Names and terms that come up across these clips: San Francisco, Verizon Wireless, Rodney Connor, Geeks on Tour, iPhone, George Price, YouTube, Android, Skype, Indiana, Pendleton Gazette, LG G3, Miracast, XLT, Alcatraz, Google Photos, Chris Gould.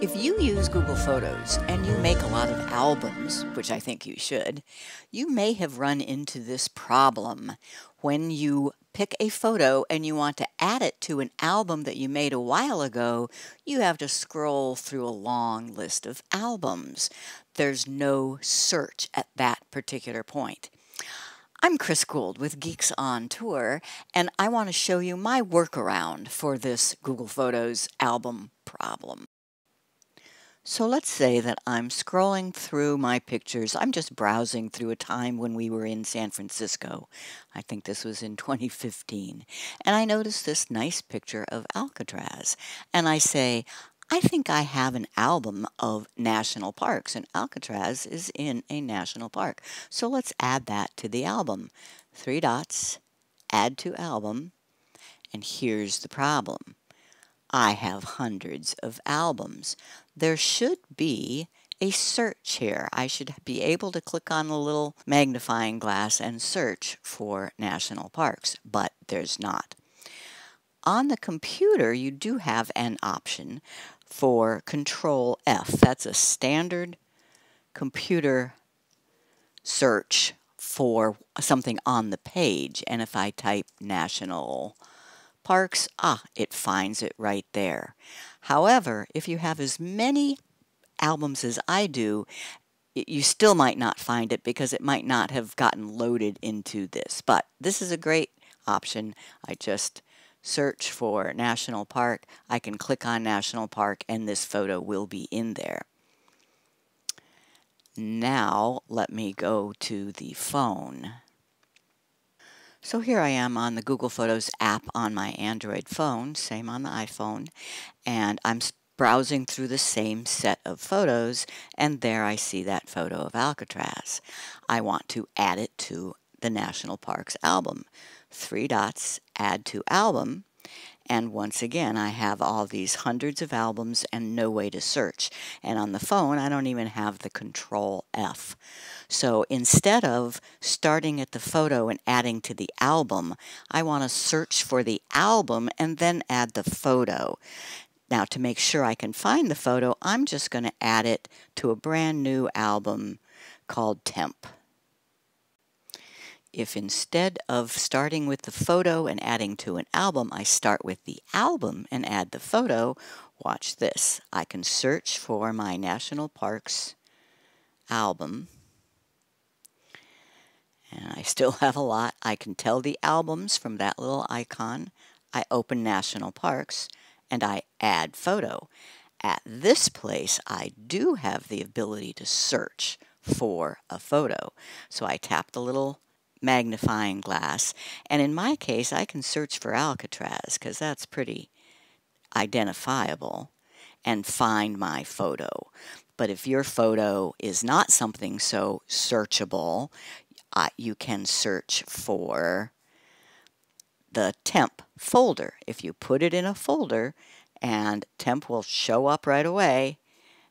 If you use Google Photos and you make a lot of albums, which I think you should, you may have run into this problem when you pick a photo and you want to add it to an album that you made a while ago. You have to scroll through a long list of albums. There's no search at that particular point. I'm Chris Gould with Geeks on Tour, and I want to show you my workaround for this Google Photos album problem. So let's say that I'm scrolling through my pictures. I'm just browsing through a time when we were in San Francisco. I think this was in 2015. And I noticed this nice picture of Alcatraz. And I say, I think I have an album of national parks. And Alcatraz is in a national park. So let's add that to the album. Three dots, add to album. And here's the problem. I have hundreds of albums. There should be a search here. I should be able to click on the little magnifying glass and search for national parks, but there's not. On the computer, you do have an option for Control F. That's a standard computer search for something on the page. And if I type national parks, it finds it right there. However, if you have as many albums as I do, you still might not find it because it might not have gotten loaded into this. But this is a great option. I just search for National Park. I can click on National Park and this photo will be in there. Now let me go to the phone. So here I am on the Google Photos app on my Android phone, same on the iPhone, and I'm browsing through the same set of photos, and there I see that photo of Alcatraz. I want to add it to the National Parks album. Three dots, add to album, and once again I have all these hundreds of albums and no way to search. And on the phone I don't even have the Control F. So instead of starting at the photo and adding to the album, I want to search for the album and then add the photo. Now to make sure I can find the photo, I'm just going to add it to a brand new album called Temp. If instead of starting with the photo and adding to an album, I start with the album and add the photo, watch this. I can search for my National Parks album. And I still have a lot. I can tell the albums from that little icon. I open National Parks and I add photo. At this place, I do have the ability to search for a photo. So I tap the little magnifying glass, and in my case I can search for Alcatraz because that's pretty identifiable and find my photo. But if your photo is not something so searchable, you can search for the temp folder. If you put it in a folder, and temp will show up right away,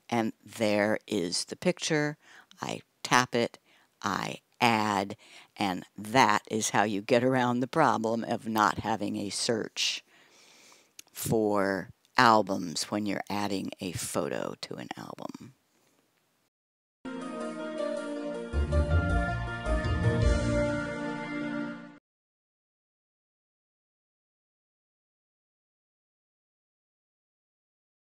and there is the picture. I tap it, I add, and that is how you get around the problem of not having a search for albums when you're adding a photo to an album.